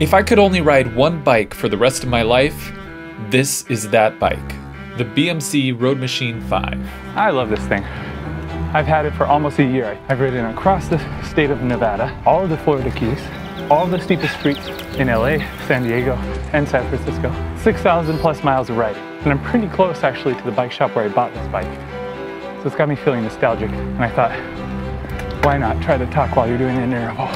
If I could only ride one bike for the rest of my life, this is that bike, the BMC Roadmachine 5. I love this thing. I've had it for almost a year. I've ridden across the state of Nevada, all of the Florida Keys, all of the steepest streets in LA, San Diego, and San Francisco. 6,000 plus miles of riding. And I'm pretty close actually to the bike shop where I bought this bike. So it's got me feeling nostalgic. And I thought, why not try to talk while you're doing the interval?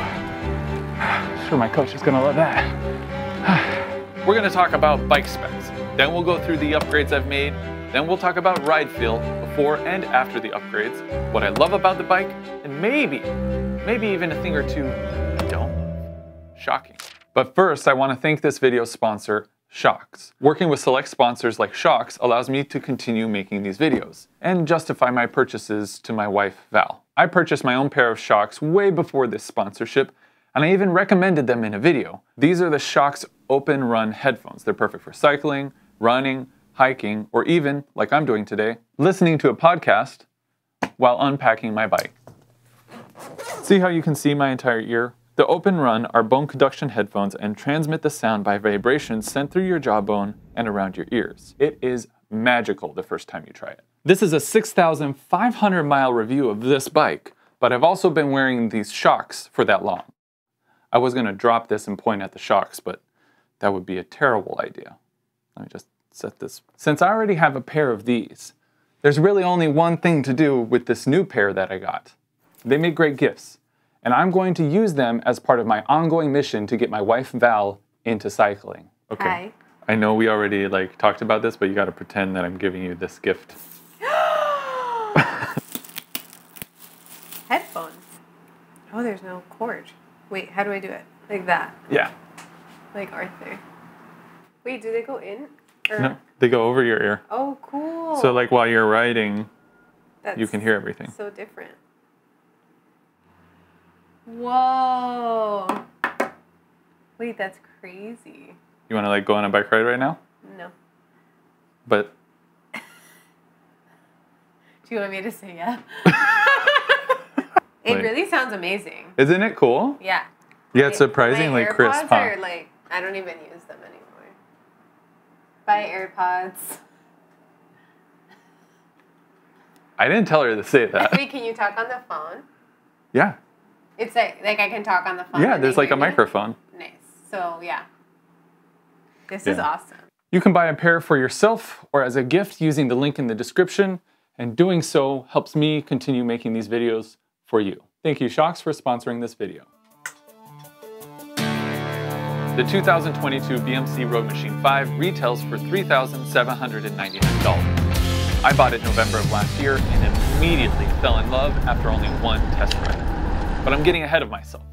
I'm sure my coach is gonna love that. We're gonna talk about bike specs. Then we'll go through the upgrades I've made. Then we'll talk about ride feel before and after the upgrades, what I love about the bike, and maybe even a thing or two I don't. Shocking. But first, I want to thank this video's sponsor, Shokz. Working with select sponsors like Shokz allows me to continue making these videos and justify my purchases to my wife, Val. I purchased my own pair of Shokz way before this sponsorship, and I even recommended them in a video. These are the Shokz Open Run headphones. They're perfect for cycling, running, hiking, or even, like I'm doing today, listening to a podcast while unpacking my bike. See how you can see my entire ear? The Open Run are bone conduction headphones and transmit the sound by vibrations sent through your jawbone and around your ears. It is magical the first time you try it. This is a 6,500 mile review of this bike, but I've also been wearing these Shokz for that long. I was gonna drop this and point at the Shokz, but that would be a terrible idea. Let me just set this. Since I already have a pair of these, there's really only one thing to do with this new pair that I got. They make great gifts. And I'm going to use them as part of my ongoing mission to get my wife, Val, into cycling. Okay. Hi. I know we already talked about this, but you gotta pretend that I'm giving you this gift. Headphones. Oh, there's no cord. Wait, how do I do it? Like that? Yeah. Like Arthur. Wait, do they go in? Or? No, they go over your ear. Oh, cool. So while you're riding, that's you can hear everything. So different. Whoa. Wait, that's crazy. You want to go on a bike ride right now? No. But. Do you want me to say yeah? It really sounds amazing. Isn't it cool? Yeah. Yeah, it's surprisingly crisp. My AirPods are I don't even use them anymore. Bye, AirPods. I didn't tell her to say that. Wait, can you talk on the phone? Yeah. It's like I can talk on the phone. Yeah, there's a microphone. Nice. So yeah, this is awesome. You can buy a pair for yourself or as a gift using the link in the description, and doing so helps me continue making these videos for you. Thank you, Shokz, for sponsoring this video. The 2022 BMC Roadmachine 5 retails for $3,799. I bought it November of last year and immediately fell in love after only one test ride. But I'm getting ahead of myself.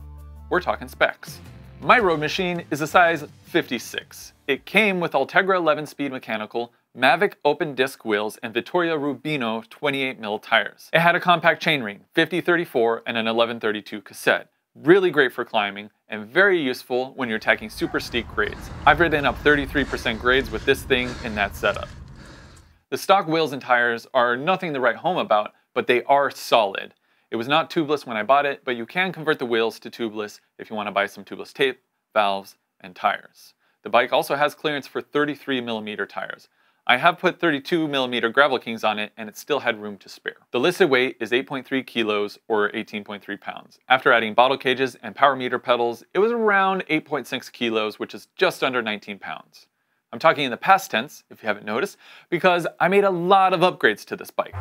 We're talking specs. My Roadmachine is a size 56. It came with Ultegra 11-speed mechanical, Mavic open disc wheels, and Vittorio Rubino 28mm tires. It had a compact chainring, 50/34, and an 11/32 cassette. Really great for climbing, and very useful when you're attacking super steep grades. I've ridden up 33% grades with this thing in that setup. The stock wheels and tires are nothing to write home about, but they are solid. It was not tubeless when I bought it, but you can convert the wheels to tubeless if you want to buy some tubeless tape, valves, and tires. The bike also has clearance for 33mm tires. I have put 32mm Gravel Kings on it, and it still had room to spare. The listed weight is 8.3 kilos or 18.3 pounds. After adding bottle cages and power meter pedals, it was around 8.6 kilos, which is just under 19 pounds. I'm talking in the past tense, if you haven't noticed, because I made a lot of upgrades to this bike.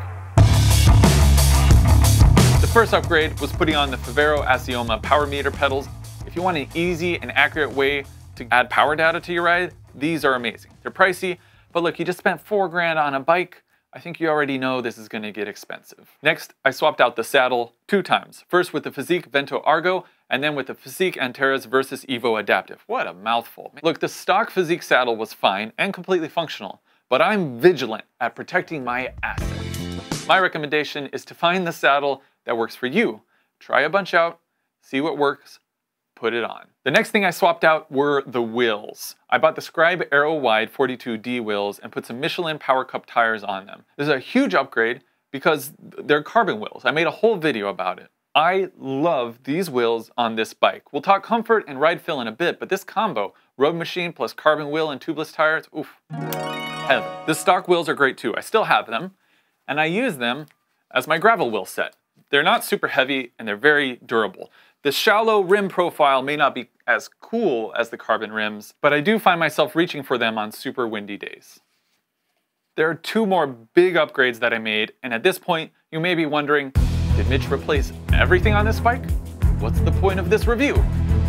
The first upgrade was putting on the Favero Asioma power meter pedals. If you want an easy and accurate way to add power data to your ride, these are amazing. They're pricey, but look, you just spent $4,000 on a bike. I think you already know this is gonna get expensive. Next, I swapped out the saddle 2 times. First with the Fizik Vento Argo, and then with the Fizik Antares versus Evo Adaptive. What a mouthful. Look, the stock Fizik saddle was fine and completely functional, but I'm vigilant at protecting my assets. My recommendation is to find the saddle that works for you. Try a bunch out, see what works, put it on. The next thing I swapped out were the wheels. I bought the Scribe Aero Wide 42D wheels and put some Michelin Power Cup tires on them. This is a huge upgrade because they're carbon wheels. I made a whole video about it. I love these wheels on this bike. We'll talk comfort and ride feel in a bit, but this combo, road machine plus carbon wheel and tubeless tires, oof, heaven. The stock wheels are great too. I still have them, and I use them as my gravel wheel set. They're not super heavy and they're very durable. The shallow rim profile may not be as cool as the carbon rims, but I do find myself reaching for them on super windy days. There are two more big upgrades that I made, and at this point, you may be wondering, did Mitch replace everything on this bike? What's the point of this review?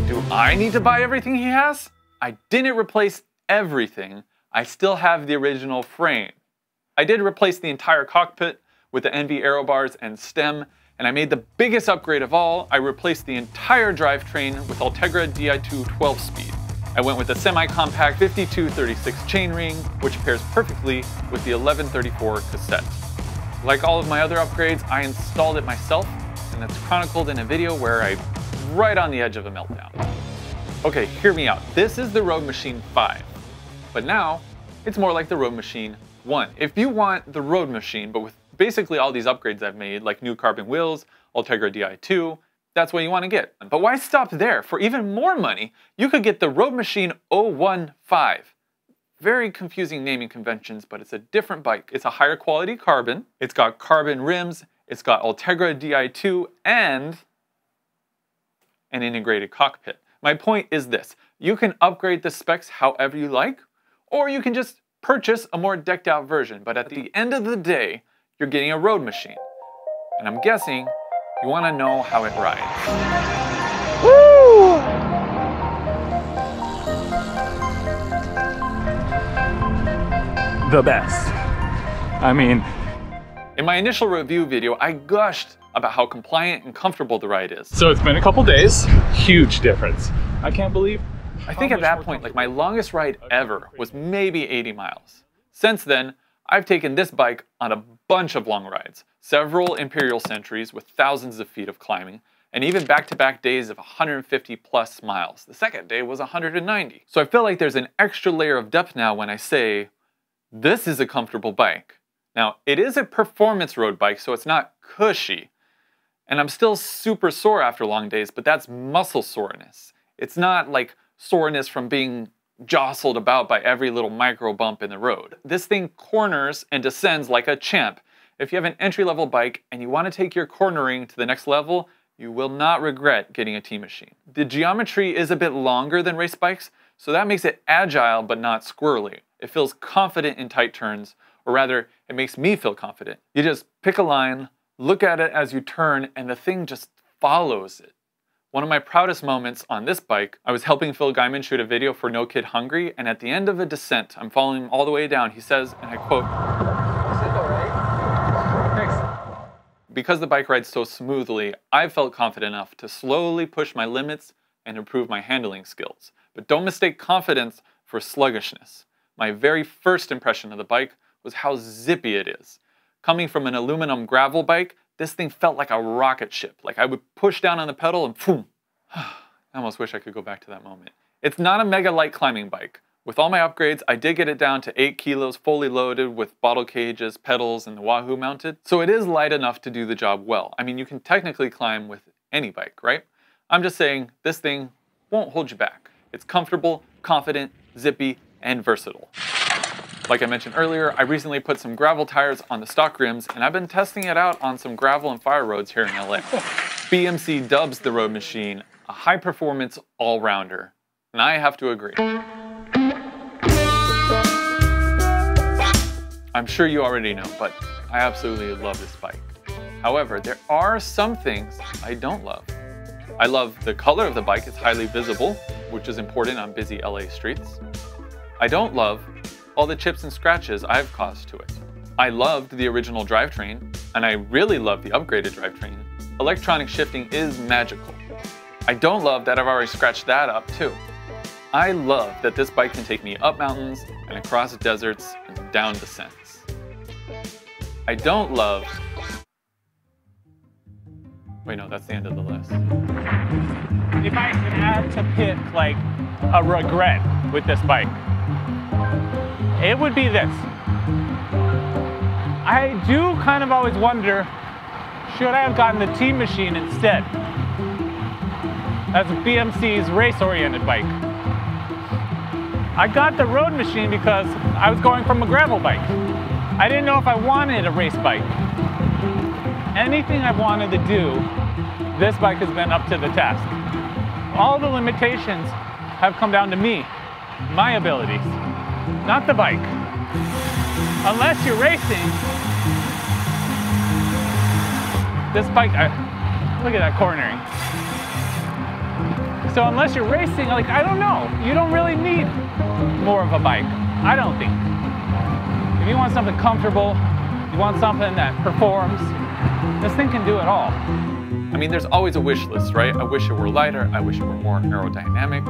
Do I need to buy everything he has? I didn't replace everything. I still have the original frame. I did replace the entire cockpit with the NV aero bars and stem, and I made the biggest upgrade of all. I replaced the entire drivetrain with Ultegra Di2 12-speed. I went with a semi-compact 5236 chainring, which pairs perfectly with the 1134 cassette. Like all of my other upgrades, I installed it myself, and it's chronicled in a video where I'm right on the edge of a meltdown. Okay, hear me out. This is the Road Machine 5, but now it's more like the Road Machine 1. If you want the Road Machine, but with basically all these upgrades I've made, like new carbon wheels, Ultegra Di2, that's what you want to get. But why stop there? For even more money, you could get the Road Machine 015. Very confusing naming conventions, but it's a different bike. It's a higher quality carbon, it's got carbon rims, it's got Ultegra Di2, and an integrated cockpit. My point is this, you can upgrade the specs however you like, or you can just purchase a more decked out version, but at the end of the day, you're getting a road machine. And I'm guessing you wanna know how it rides. Woo! The best. I mean, in my initial review video, I gushed about how compliant and comfortable the ride is. So it's been a couple days, huge difference. I can't believe. I think at that point, like my longest ride ever was maybe 80 miles. Since then, I've taken this bike on a bunch of long rides, several Imperial Centuries with thousands of feet of climbing, and even back-to-back days of 150 plus miles. The second day was 190. So I feel like there's an extra layer of depth now when I say, this is a comfortable bike. Now, it is a performance road bike, so it's not cushy. And I'm still super sore after long days, but that's muscle soreness. It's not like soreness from being jostled about by every little micro bump in the road. This thing corners and descends like a champ. If you have an entry-level bike and you want to take your cornering to the next level, you will not regret getting a T-Machine. The geometry is a bit longer than race bikes, so that makes it agile but not squirrely. It feels confident in tight turns, or rather, it makes me feel confident. You just pick a line, look at it as you turn, and the thing just follows it. One of my proudest moments on this bike, I was helping Phil Guyman shoot a video for No Kid Hungry, and at the end of a descent, I'm following him all the way down, he says, and I quote, because the bike rides so smoothly, I felt confident enough to slowly push my limits and improve my handling skills. But don't mistake confidence for sluggishness. My very first impression of the bike was how zippy it is. Coming from an aluminum gravel bike, this thing felt like a rocket ship. Like I would push down on the pedal and boom. I almost wish I could go back to that moment. It's not a mega light climbing bike. With all my upgrades, I did get it down to 8 kilos, fully loaded with bottle cages, pedals, and the Wahoo mounted. So it is light enough to do the job well. I mean, you can technically climb with any bike, right? I'm just saying this thing won't hold you back. It's comfortable, confident, zippy, and versatile. Like I mentioned earlier, I recently put some gravel tires on the stock rims, and I've been testing it out on some gravel and fire roads here in LA. BMC dubs the Road Machine a high-performance all-rounder, and I have to agree. I'm sure you already know, but I absolutely love this bike. However, there are some things I don't love. I love the color of the bike, it's highly visible, which is important on busy LA streets. I don't love all the chips and scratches I've caused to it. I loved the original drivetrain, and I really love the upgraded drivetrain. Electronic shifting is magical. I don't love that I've already scratched that up too. I love that this bike can take me up mountains and across deserts and down descents. I don't love... Wait, no, that's the end of the list. If I could add to pick like a regret with this bike, it would be this. I do kind of always wonder, should I have gotten the Team Machine instead? That's BMC's race-oriented bike. I got the Road Machine because I was going from a gravel bike. I didn't know if I wanted a race bike. Anything I wanted to do, this bike has been up to the task. All the limitations have come down to me, my abilities, not the bike. Unless you're racing, this bike, look at that cornering. So unless you're racing, like, I don't know. You don't really need more of a bike, I don't think. If you want something comfortable, you want something that performs, this thing can do it all. I mean, there's always a wish list, right? I wish it were lighter. I wish it were more aerodynamic.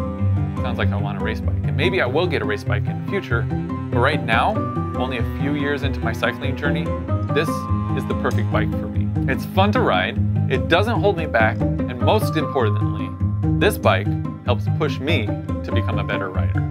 Sounds like I want a race bike. And maybe I will get a race bike in the future. But right now, only a few years into my cycling journey, this is the perfect bike for me. It's fun to ride, it doesn't hold me back, and most importantly, this bike helps push me to become a better rider.